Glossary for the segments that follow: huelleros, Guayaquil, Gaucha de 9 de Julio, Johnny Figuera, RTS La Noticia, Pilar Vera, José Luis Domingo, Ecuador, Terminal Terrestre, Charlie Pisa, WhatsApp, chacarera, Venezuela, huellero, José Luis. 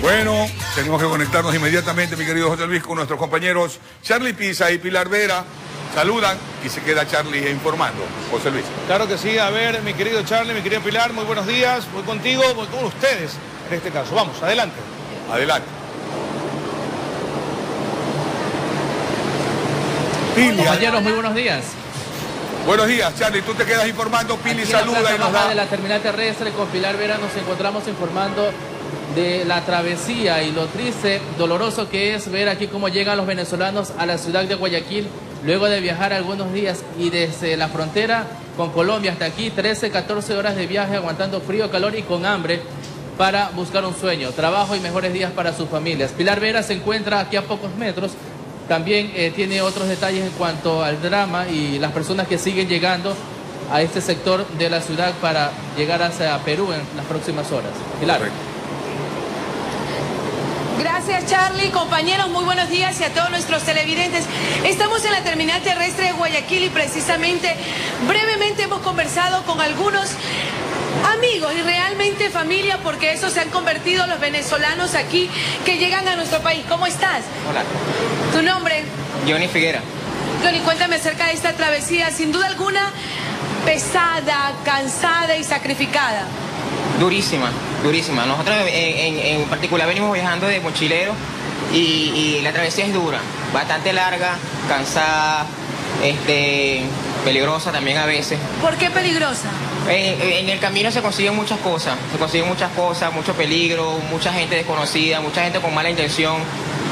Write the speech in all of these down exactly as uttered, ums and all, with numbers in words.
Bueno, tenemos que conectarnos inmediatamente, mi querido José Luis, con nuestros compañeros Charlie Pisa y Pilar Vera. Saludan y se queda Charlie informando. José Luis. Claro que sí. A ver, mi querido Charlie, mi querido Pilar, muy buenos días. Voy contigo, voy con ustedes en este caso. Vamos, adelante. Adelante. Pili, compañeros, muy buenos días. Buenos días, Charlie, tú te quedas informando, Pili saluda y nos da... de la terminal terrestre con Pilar Vera nos encontramos informando de la travesía y lo triste, doloroso que es ver aquí cómo llegan los venezolanos a la ciudad de Guayaquil luego de viajar algunos días y desde la frontera con Colombia hasta aquí, trece, catorce horas de viaje aguantando frío, calor y con hambre para buscar un sueño, trabajo y mejores días para sus familias. Pilar Vera se encuentra aquí a pocos metros. También eh, tiene otros detalles en cuanto al drama y las personas que siguen llegando a este sector de la ciudad para llegar hacia Perú en las próximas horas. Pilar. Gracias, Charlie. Compañeros, muy buenos días y a todos nuestros televidentes. Estamos en la terminal terrestre de Guayaquil y precisamente, brevemente hemos conversado con algunos amigos y realmente familia, porque eso se han convertido los venezolanos aquí que llegan a nuestro país. ¿Cómo estás? Hola. ¿Tu nombre? Johnny Figuera. Johnny, cuéntame acerca de esta travesía, sin duda alguna, pesada, cansada y sacrificada. Durísima, durísima. Nosotros en, en, en particular venimos viajando de mochilero y, y la travesía es dura, bastante larga, cansada, este... peligrosa también a veces. ¿Por qué peligrosa? En, en el camino se consiguen muchas cosas, se consiguen muchas cosas, mucho peligro, mucha gente desconocida, mucha gente con mala intención.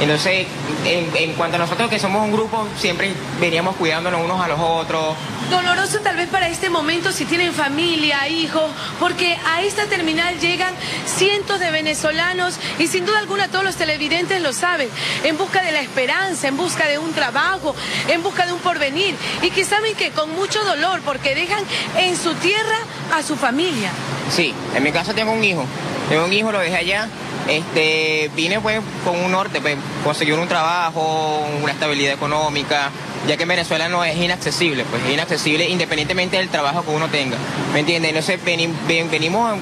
Entonces, en, en cuanto a nosotros que somos un grupo, siempre veníamos cuidándonos unos a los otros. Doloroso tal vez para este momento si tienen familia, hijos, porque a esta terminal llegan cientos de venezolanos y sin duda alguna todos los televidentes lo saben, en busca de la esperanza, en busca de un trabajo, en busca de un porvenir y que saben que con mucho dolor porque dejan en su tierra a su familia. Sí, en mi caso tengo un hijo, tengo un hijo, lo dejé allá. Este, vine pues con un norte, pues, conseguir un trabajo, una estabilidad económica, ya que Venezuela no es inaccesible, pues es inaccesible independientemente del trabajo que uno tenga, ¿me entiendes? No sé, venim, ven, venimos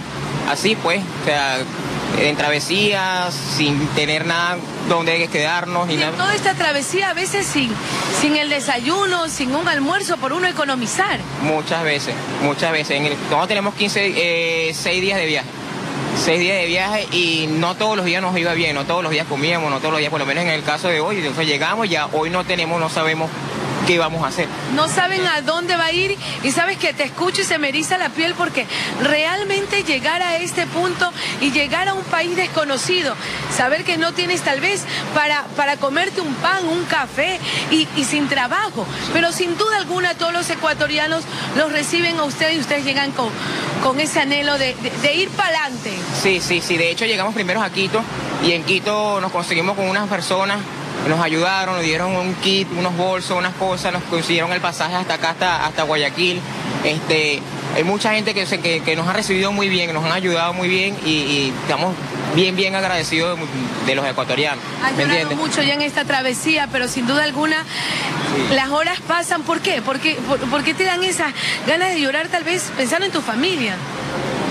así pues, o sea, en travesías, sin tener nada donde quedarnos. Y, y en nada. Toda esta travesía a veces sin, sin el desayuno, sin un almuerzo, por uno economizar. Muchas veces, muchas veces, nosotros tenemos quince, seis días de viaje. Seis días de viaje y no todos los días nos iba bien, no todos los días comíamos, no todos los días, por lo menos en el caso de hoy, entonces llegamos ya, hoy no tenemos, no sabemos qué vamos a hacer. No saben a dónde va a ir y sabes que te escucho y se me eriza la piel porque realmente llegar a este punto y llegar a un país desconocido, saber que no tienes tal vez para, para comerte un pan, un café y, y sin trabajo, pero sin duda alguna todos los ecuatorianos los reciben a ustedes y ustedes llegan con... con ese anhelo de, de, de ir para adelante. Sí, sí, sí, de hecho llegamos primero a Quito y en Quito nos conseguimos con unas personas, nos ayudaron, nos dieron un kit, unos bolsos, unas cosas, nos consiguieron el pasaje hasta acá, hasta, hasta Guayaquil. Este, hay mucha gente que, se, que, que nos ha recibido muy bien, que nos han ayudado muy bien y, y estamos bien, bien agradecidos de, de los ecuatorianos. Han llorado mucho ya en esta travesía, pero sin duda alguna sí. Las horas pasan. ¿Por qué? ¿Por qué, por, por qué te dan esas ganas de llorar tal vez pensando en tu familia?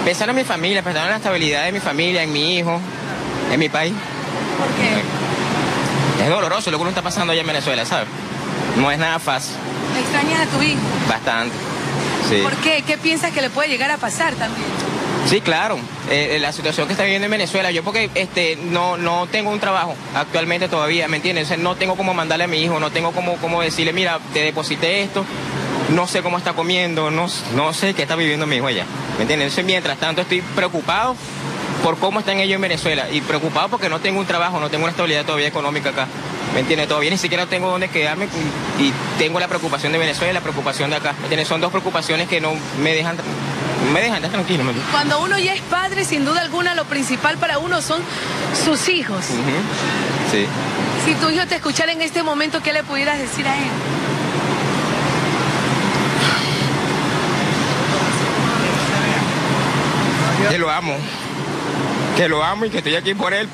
Pensando en mi familia, pensando en la estabilidad de mi familia, en mi hijo, en mi país. ¿Por qué? Es doloroso lo que uno está pasando allá en Venezuela, ¿sabes? No es nada fácil. ¿Extrañas a tu hijo? Bastante. Sí. ¿Por qué? ¿Qué piensas que le puede llegar a pasar también? Sí, claro. Eh, la situación que está viviendo en Venezuela, yo porque este, no, no tengo un trabajo actualmente todavía, ¿me entiendes? O sea, no tengo cómo mandarle a mi hijo, no tengo cómo, cómo decirle, mira, te deposité esto, no sé cómo está comiendo, no, no sé qué está viviendo mi hijo allá, ¿me entiendes? Entonces, mientras tanto, estoy preocupado por cómo están ellos en Venezuela y preocupado porque no tengo un trabajo, no tengo una estabilidad todavía económica acá, ¿me entiendes? Todavía ni siquiera tengo dónde quedarme y, y tengo la preocupación de Venezuela y la preocupación de acá, ¿me entiendes? Son dos preocupaciones que no me dejan... me dejan estar tranquilo. Cuando uno ya es padre, sin duda alguna, lo principal para uno son sus hijos. Uh-huh. Sí. Si tu hijo te escuchara en este momento, ¿qué le pudieras decir a él? Que lo amo. Que lo amo y que estoy aquí por él.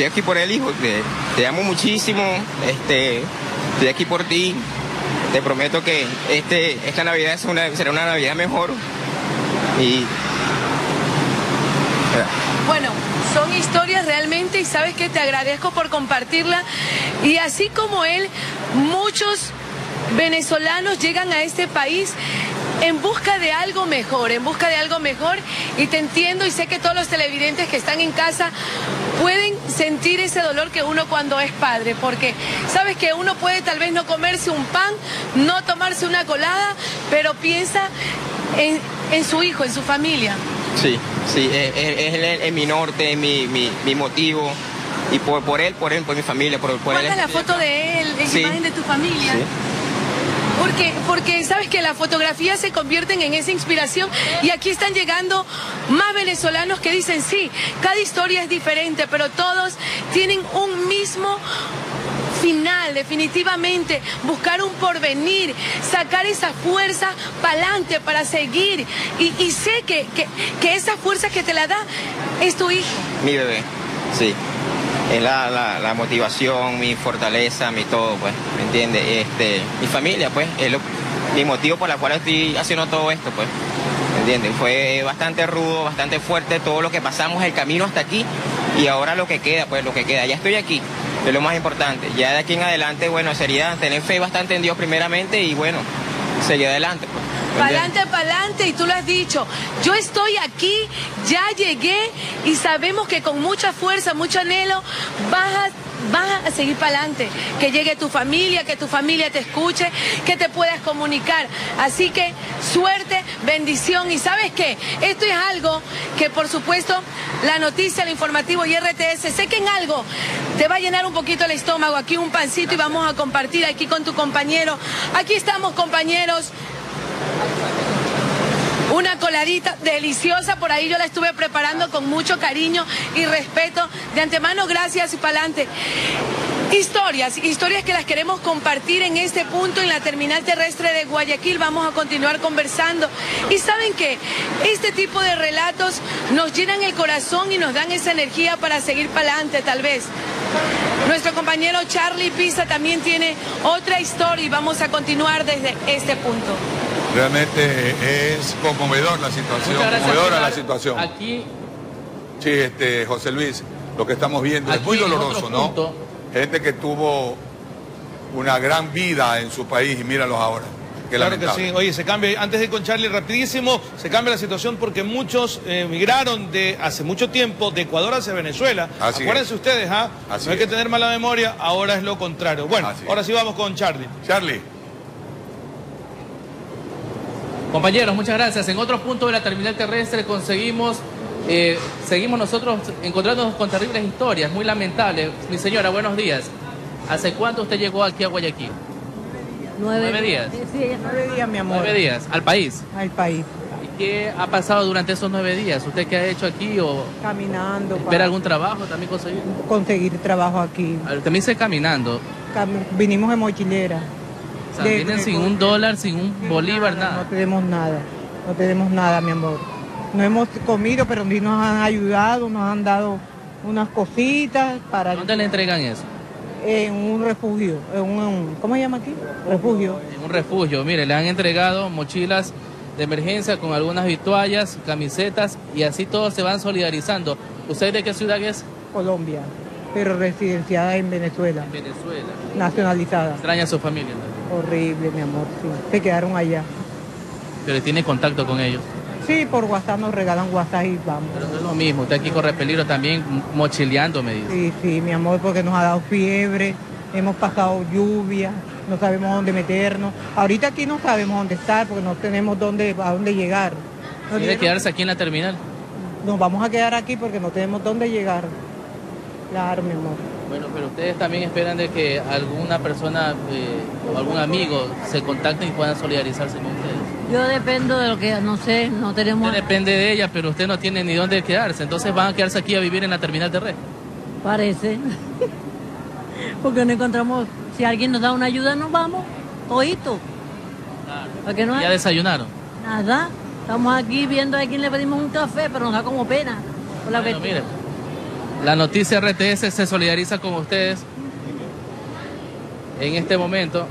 Estoy aquí por el hijo, te, te amo muchísimo, este, estoy aquí por ti. Te prometo que este, esta Navidad es una, será una Navidad mejor. Y... Bueno, son historias realmente y sabes que te agradezco por compartirla. Y así como él, muchos venezolanos llegan a este país en busca de algo mejor, en busca de algo mejor. Y te entiendo y sé que todos los televidentes que están en casa pueden sentir ese dolor que uno cuando es padre, porque sabes que uno puede tal vez no comerse un pan, no tomarse una colada, pero piensa en, en su hijo, en su familia. Sí, sí, es, es, es, es mi norte, es mi, mi, mi motivo. Y por, por él, por él, por mi familia, por, por él. La foto de él, es sí. Imagen de tu familia. Sí. Porque, porque sabes que las fotografías se convierten en esa inspiración y aquí están llegando más venezolanos que dicen, sí, cada historia es diferente, pero todos tienen un mismo final, definitivamente, buscar un porvenir, sacar esa fuerza para adelante, para seguir. Y, y sé que, que, que esa fuerza que te la da es tu hijo. Mi bebé, sí. Es la, la, la motivación, mi fortaleza, mi todo, pues, ¿me entiendes? Este, mi familia, pues, es lo, mi motivo por la cual estoy haciendo todo esto, pues, ¿me entiendes? Fue bastante rudo, bastante fuerte todo lo que pasamos, el camino hasta aquí, y ahora lo que queda, pues, lo que queda. Ya estoy aquí, es lo más importante. Ya de aquí en adelante, bueno, sería tener fe bastante en Dios primeramente y, bueno, seguir adelante, pues. Pa'lante, pa'lante, y tú lo has dicho, yo estoy aquí, ya llegué y sabemos que con mucha fuerza, mucho anhelo, vas a, vas a seguir pa'lante, que llegue tu familia, que tu familia te escuche, que te puedas comunicar, así que suerte, bendición, y ¿sabes qué? Esto es algo que por supuesto la noticia, el informativo y R T S, sé que en algo te va a llenar un poquito el estómago, aquí un pancito y vamos a compartir aquí con tu compañero, aquí estamos compañeros. Una coladita deliciosa, por ahí yo la estuve preparando con mucho cariño y respeto. De antemano, gracias y pa'lante. Historias, historias que las queremos compartir en este punto en la terminal terrestre de Guayaquil. Vamos a continuar conversando. Y saben que este tipo de relatos nos llenan el corazón y nos dan esa energía para seguir pa'lante, tal vez. Nuestro compañero Charlie Pisa también tiene otra historia y vamos a continuar desde este punto. Realmente es conmovedor la situación, gracias, conmovedora Pilar. La situación. Aquí, sí, este, José Luis, lo que estamos viendo es muy doloroso, ¿no? Punto. Gente que tuvo una gran vida en su país y míralos ahora. Qué claro lamentable. Que sí. Oye, se cambia, antes de ir con Charlie rapidísimo, se cambia la situación porque muchos emigraron de hace mucho tiempo de Ecuador hacia Venezuela. Así acuérdense es. Ustedes, ¿ah? Así no hay es. Que tener mala memoria, ahora es lo contrario. Bueno, así ahora sí vamos con Charlie. Charlie. Compañeros, muchas gracias. En otros puntos de la terminal terrestre conseguimos, eh, seguimos nosotros encontrándonos con terribles historias, muy lamentables. Mi señora, buenos días. ¿Hace cuánto usted llegó aquí a Guayaquil? Nueve, ¿Nueve días. Sí, nueve días, mi amor. Nueve días, al país. Al país. ¿Y qué ha pasado durante esos nueve días? ¿Usted qué ha hecho aquí? O caminando. ¿Espera para... algún trabajo también conseguir? Conseguir trabajo aquí. También se caminando. Cam... Vinimos en mochilera. O sea, de, vienen de, sin de, un de, dólar, sin un bolívar, nada, nada. No tenemos nada, no tenemos nada, mi amor. No hemos comido, pero sí nos han ayudado, nos han dado unas cositas para... ¿Dónde le entregan eso? En un refugio, en un, ¿cómo se llama aquí? Refugio. En un refugio, mire, le han entregado mochilas de emergencia con algunas vituallas, camisetas, y así todos se van solidarizando. ¿Usted de qué ciudad es? Colombia, pero residenciada en Venezuela. En Venezuela. Nacionalizada. ¿Extraña a su familia? Horrible, mi amor, sí. Se quedaron allá. ¿Pero tiene contacto con ellos? Sí, por WhatsApp nos regalan WhatsApp y vamos. Pero no es lo mismo, usted aquí corre peligro también mochileando, me dice. Sí, sí, mi amor, porque nos ha dado fiebre, hemos pasado lluvia, no sabemos dónde meternos. Ahorita aquí no sabemos dónde estar porque no tenemos dónde, a dónde llegar. ¿Quiere quedarse aquí en la terminal? Nos vamos a quedar aquí porque no tenemos dónde llegar. Claro, mi amor. Bueno, pero ustedes también esperan de que alguna persona eh, o algún amigo se contacten y puedan solidarizarse con ustedes. Yo dependo de lo que, no sé, no tenemos... Usted depende de ella, pero usted no tiene ni dónde quedarse, entonces van a quedarse aquí a vivir en la terminal terrestre. Parece, porque no encontramos, si alguien nos da una ayuda nos vamos, todito. Claro. ¿Para qué no hay? ¿Ya desayunaron? Nada, estamos aquí viendo a quién le pedimos un café, pero nos da como pena. Por la bueno, mire. La noticia R T S se solidariza con ustedes en este momento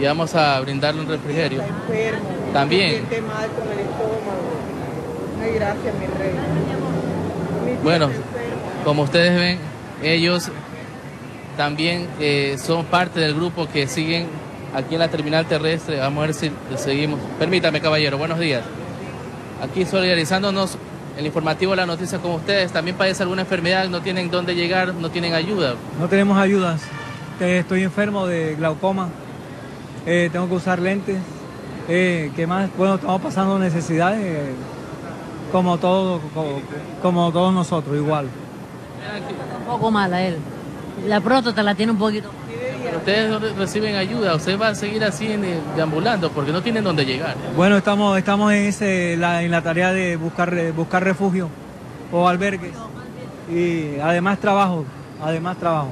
y vamos a brindarle un refrigerio. Está enfermo. También. Se siente mal con el estómago. Ay, gracias, mi rey. Mi bueno, como ustedes ven, ellos también eh, son parte del grupo que siguen aquí en la terminal terrestre. Vamos a ver si seguimos. Permítame, caballero, buenos días. Aquí solidarizándonos el informativo La Noticia con ustedes. También padece alguna enfermedad, no tienen dónde llegar, no tienen ayuda. No tenemos ayudas. Estoy enfermo de glaucoma, eh, tengo que usar lentes. Eh, ¿Qué más? Bueno, estamos pasando necesidades eh, como, todo, como, como todos nosotros, igual. Un poco mala él. La próstata la tiene un poquito. Pero ustedes reciben ayuda, ustedes van a seguir así deambulando porque no tienen dónde llegar. Bueno, estamos estamos en ese la, en la tarea de buscar buscar refugio o albergues y además trabajo, además trabajo.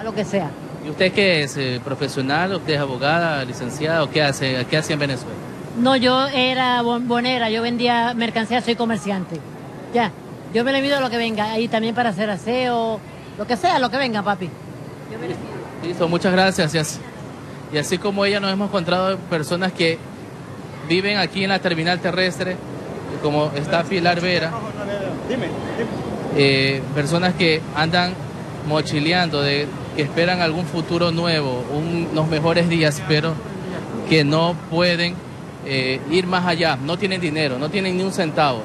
A lo que sea. ¿Y usted qué es? Eh, ¿Profesional? ¿Usted es abogada, licenciada o qué hace? ¿Qué hace en Venezuela? No, yo era bombonera, yo vendía mercancía, soy comerciante. Ya, yo me le mido a lo que venga, ahí también para hacer aseo, lo que sea, lo que venga, papi. Yo me le... Listo, muchas gracias. Y así, y así como ella nos hemos encontrado personas que viven aquí en la terminal terrestre, como está Pilar Vera, eh, personas que andan mochileando, de, que esperan algún futuro nuevo, un, unos mejores días, pero que no pueden eh, ir más allá, no tienen dinero, no tienen ni un centavo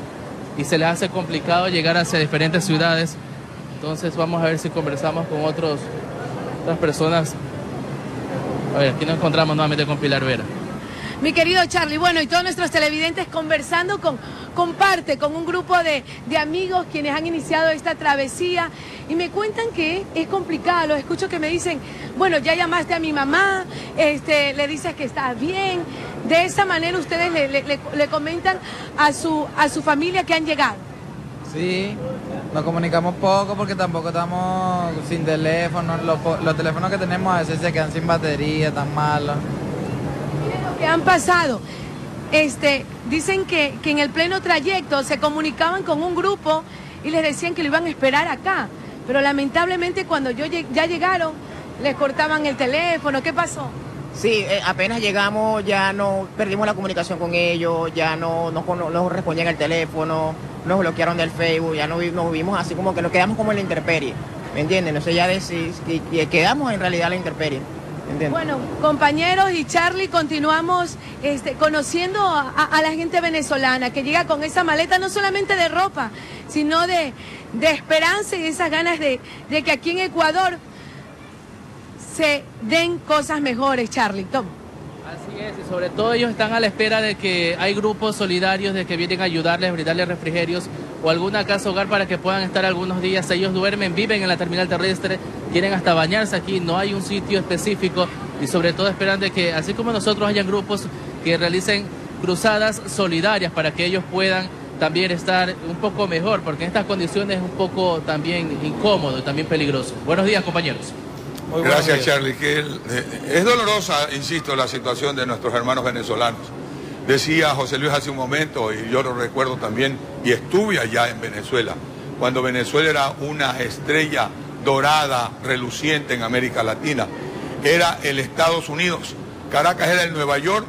y se les hace complicado llegar hacia diferentes ciudades. Entonces vamos a ver si conversamos con otros... Las personas. A ver, aquí nos encontramos nuevamente con Pilar Vera. Mi querido Charlie, bueno, y todos nuestros televidentes conversando con, con parte, con un grupo de, de amigos quienes han iniciado esta travesía y me cuentan que es complicado. Los escucho que me dicen, bueno, ya llamaste a mi mamá, este, le dices que estás bien. De esa manera ustedes le, le, le comentan a su, a su familia que han llegado. Sí. Nos comunicamos poco porque tampoco estamos sin teléfono, los, los teléfonos que tenemos a veces se quedan sin batería, tan malos. Miren lo que han pasado. Este, dicen que, que en el pleno trayecto se comunicaban con un grupo y les decían que lo iban a esperar acá, pero lamentablemente cuando yo lleg- ya llegaron les cortaban el teléfono. ¿Qué pasó? Sí, eh, apenas llegamos ya no perdimos la comunicación con ellos, ya no nos no, no respondían el teléfono, nos bloquearon del Facebook, ya no nos vimos así como que nos quedamos como en la intemperie, ¿me entienden? No sé, ya decís que quedamos en realidad en la intemperie, ¿me entienden? Bueno, compañeros y Charlie, continuamos este, conociendo a, a la gente venezolana que llega con esa maleta no solamente de ropa, sino de, de esperanza y esas ganas de, de que aquí en Ecuador se den cosas mejores, Charlie. Toma. Así es, y sobre todo ellos están a la espera de que hay grupos solidarios de que vienen a ayudarles, brindarles refrigerios o alguna casa hogar para que puedan estar algunos días. Ellos duermen, viven en la terminal terrestre, quieren hasta bañarse aquí, no hay un sitio específico y sobre todo esperan de que, así como nosotros, hayan grupos que realicen cruzadas solidarias para que ellos puedan también estar un poco mejor, porque en estas condiciones es un poco también incómodo y también peligroso. Buenos días, compañeros. Muy Gracias, Charlie. Que el, eh, es dolorosa, insisto, la situación de nuestros hermanos venezolanos. Decía José Luis hace un momento, y yo lo recuerdo también, y estuve allá en Venezuela, cuando Venezuela era una estrella dorada, reluciente en América Latina. Era el Estados Unidos. Caracas era el Nueva York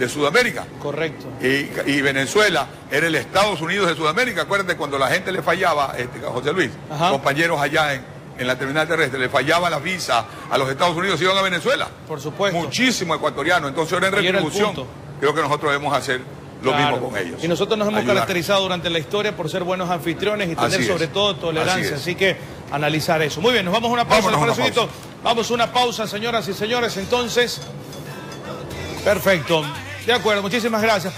de Sudamérica. Correcto. Y, y Venezuela era el Estados Unidos de Sudamérica. Acuérdate cuando la gente le fallaba, este, José Luis, ajá, compañeros allá en... en la terminal terrestre, le fallaba la visa a los Estados Unidos, iban a Venezuela. Por supuesto. Muchísimo ecuatoriano. Entonces ahora en retribución, creo que nosotros debemos hacer lo claro. mismo con ellos. Y nosotros nos hemos Ayudar. caracterizado durante la historia por ser buenos anfitriones y tener sobre todo tolerancia. Así, Así que analizar eso. Muy bien, nos vamos a una pausa. Una pausa. Vamos a una pausa, señoras y señores. Entonces, perfecto. De acuerdo, muchísimas gracias.